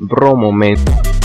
Bro, momento.